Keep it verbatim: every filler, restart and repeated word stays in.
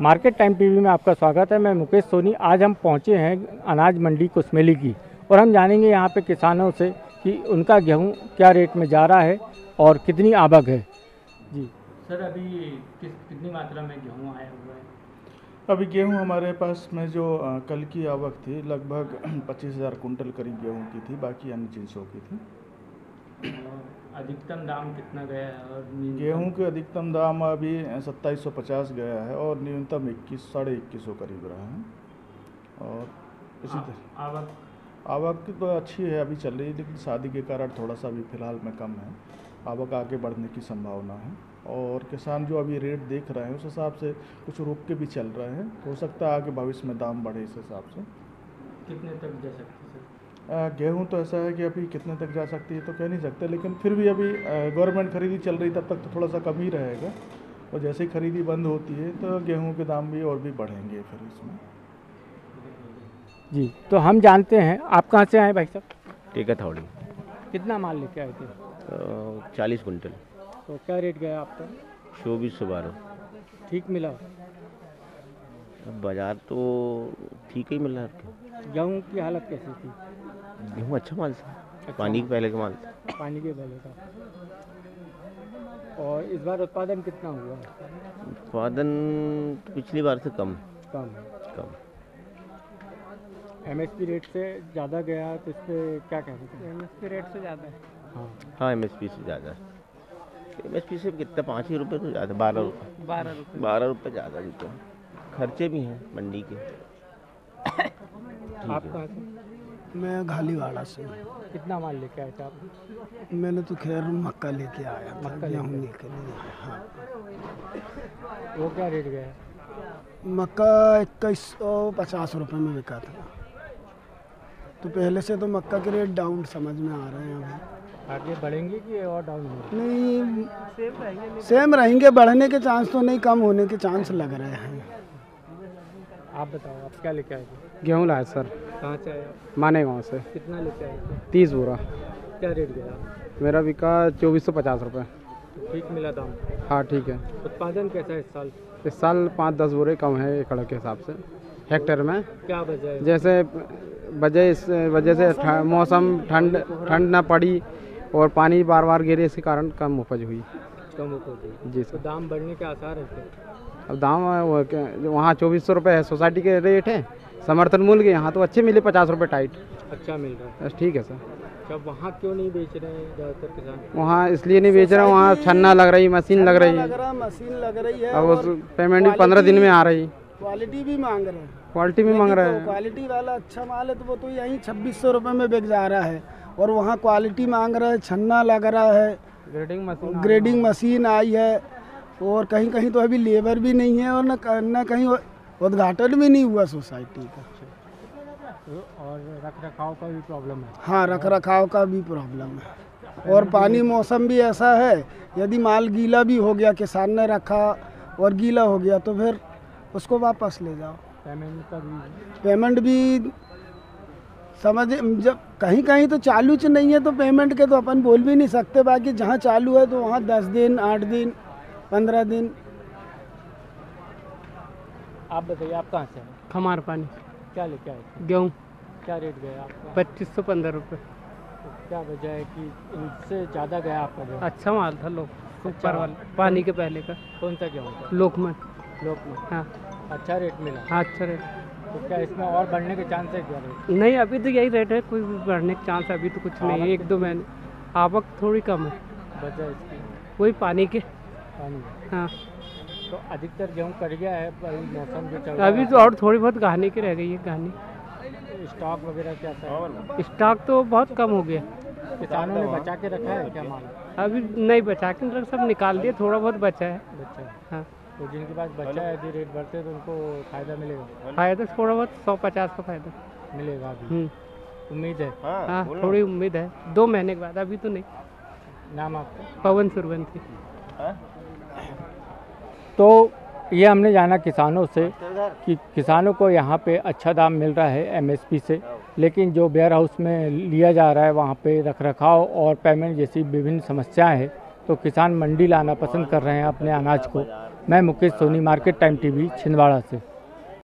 Market time TV में आपका स्वागत है। मैं मुकेश सोनी। आज हम पहुंचे हैं अनाज मंडी कुश्मेली की और हम जानेंगे यहां पे किसानों से कि उनका गेहूं क्या रेट में जा रहा है और कितनी आवक है। जी सर, अभी किस कितनी मात्रा में गेहूं आया हुआ है? अभी गेहूं हमारे पास में जो कल की आवक थी लगभग पच्चीस हज़ार कुंटल करीब गेहूँ की थी, बाकी अन्य चीज़ों की थी। अधिकतम दाम कितना गया है? और गेहूं के अधिकतम दाम अभी सत्ताईस सौ पचास गया है और न्यूनतम इक्कीस साढ़े इक्कीस सौ करीब रहा है। और इसी तरह आवक आवक तो अच्छी है, अभी चल रही है, लेकिन शादी के कारण थोड़ा सा अभी फ़िलहाल में कम है। आवक आगे बढ़ने की संभावना है और किसान जो अभी रेट देख रहे हैं उस हिसाब से कुछ रुक के भी चल रहे हैं। हो सकता है आगे भविष्य में दाम बढ़े। इस हिसाब से कितने तक जा सकते हैं? गेहूं तो ऐसा है कि अभी कितने तक जा सकती है तो कह नहीं सकते, लेकिन फिर भी अभी गवर्नमेंट खरीदी चल रही तब तक तो थोड़ा सा कम ही रहेगा और जैसे ही खरीदी बंद होती है तो गेहूं के दाम भी और भी बढ़ेंगे फिर इसमें। जी तो हम जानते हैं आप कहाँ से आए भाई साहब? टीका थावड़ी। कितना माल लेके आए थे? तो चालीस कुंटल। तो क्या रेट गया आपका? चौबीस सौ बारह। ठीक मिला बाज़ार? तो ठीक ही मिल रहा है आपको। गेहूँ की हालत कैसी थी? गेहूँ अच्छा माल था, अच्छा पानी के पहले का माल था। पानी के पहले का। और इस बार उत्पादन कितना हुआ? उत्पादन पिछली बार से कम कम कम। एमएसपी रेट से ज़्यादा गया तो इस पर क्या कह सकते हैं? एमएसपी रेट से ज़्यादा है। हाँ हाँ एमएसपी से ज़्यादा। एमएसपी से कितना? पाँच ही रुपये तो ज़्यादा, बारह रुपये बारह रुपये बारह रुपये ज़्यादा जीते। खर्चे भी हैं मंडी के। आप कहाँ से? मैं घालीवाड़ा से। कितना माल लेके आए थे आप? मैंने तो खैर मक्का लेके आया, मक्का गेहूँ लेके नहीं आया। हाँ वो क्या रेट गया? मक्का इक्कीस सौ पचास रुपये में बिका था। तो पहले से तो मक्का के रेट डाउन समझ में आ रहे हैं। अभी आगे बढ़ेंगे कि और डाउन होंगे? नहीं सेम रहेंगे, सेम रहेंगे। बढ़ने के चांस तो नहीं, कम होने के चांस लग रहे हैं। आप बताओ आप क्या लेके आए? गेहूँ लाए सर। कहाँ से आए? माने गाँव से। कितना लेके आए? तीस बोरा। क्या रेट गया? मेरा बिका चौबीस सौ पचास रुपये। ठीक मिला दाम? हाँ ठीक है। उत्पादन कैसा है इस साल? इस साल पाँच दस बोरे कम है एकड़ के हिसाब से, हेक्टेयर में। क्या वजह है? जैसे वजह इस वजह से मौसम ठंड ठंड ना पड़ी और पानी बार बार गिरे, इसके कारण कम उपज हुई। कम उपज हुई जी सर। तो दाम बढ़ने के आसार है? अब दाम वहाँ चौबीस सौ रुपये है सोसाइटी के रेट है, समर्थन मूल्य के। यहाँ तो अच्छे मिले, पचास रुपये टाइट। अच्छा मिल रहा है? ठीक है सर। जब वहाँ क्यों नहीं बेच रहे हैं ज़्यादातर किसान? वहाँ इसलिए नहीं बेच रहे, वहाँ छन्ना लग रही, मशीन लग रही है, मशीन लग रही है। अब उस पेमेंट भी पंद्रह दिन में आ रही। क्वालिटी भी मांग रहे हैं। क्वालिटी भी मांग रहे हैं। क्वालिटी वाला अच्छा माल है तो वो तो यहीं छब्बीस सौ रुपये में बेच जा रहा है और वहाँ क्वालिटी मांग रहा है, छन्ना लग रहा है, ग्रेडिंग मशीन ग्रेडिंग मशीन आई है और कहीं कहीं तो अभी लेबर भी नहीं है और न कहीं उद्घाटन भी नहीं हुआ सोसाइटी का। और रख रखाव का भी प्रॉब्लम है? हाँ रख रखाव का भी प्रॉब्लम है और पानी मौसम भी ऐसा है, यदि माल गीला भी हो गया, किसान ने रखा और गीला हो गया तो फिर उसको वापस ले जाओ। पेमेंट का भी पेमेंट भी समझ, जब कहीं कहीं तो चालू च नहीं है तो पेमेंट के तो अपन बोल भी नहीं सकते। बाकी जहाँ चालू है तो वहाँ दस दिन आठ दिन पंद्रह दिन। आप बताइए आप कहाँ से हैं? खमार पानी। क्या लेके आए? गेहूँ। क्या रेट गया आपका? पच्चीस सौ पंद्रह रुपये। क्या वजह है कि इनसे ज़्यादा गया आपका? अच्छा माल था लोग ऊपर वाला, पानी के पहले का। कौन सा गेहूँ था? लोकमन। लोकमन हाँ। अच्छा रेट मिला? हाँ अच्छा रेट। तो क्या इसमें और बढ़ने के चांस है क्या? नहीं अभी तो यही रेट है, कोई बढ़ने के चांस अभी तो कुछ नहीं है। एक दो महीने आवक थोड़ी कम है। वजह इसकी कोई पानी के पानी हाँ। तो अधिकतर गेहूँ कट गया है मौसम के चलते अभी तो, और थोड़ी बहुत गहने की रह गई है। गहने स्टॉक वगैरह क्या था? स्टॉक तो बहुत कम हो गया। किसानों ने बचा के रखा है क्या माल? अभी नहीं बचा के रख, सब निकाल दिया, थोड़ा बहुत बचा है। बचा हाँ। तो जिनके पास बच्चा है यदि रेट बढ़ते हैं तो उनको फ़ायदा मिलेगा? फ़ायदा थोड़ा बहुत सौ पचास का फ़ायदा मिलेगा अभी। उम्मीद है हाँ, हाँ थोड़ी उम्मीद है दो महीने के बाद, अभी तो नहीं। नाम आपका? पवन सुरवंती। तो ये हमने जाना किसानों से कि किसानों को यहाँ पे अच्छा दाम मिल रहा है एमएसपी से, लेकिन जो वेयर हाउस में लिया जा रहा है वहाँ पे रख रखाव और पेमेंट जैसी विभिन्न समस्याएँ हैं, तो किसान मंडी लाना पसंद कर रहे हैं अपने अनाज को। मैं Mukesh Soni, market time TV Chhindwara से।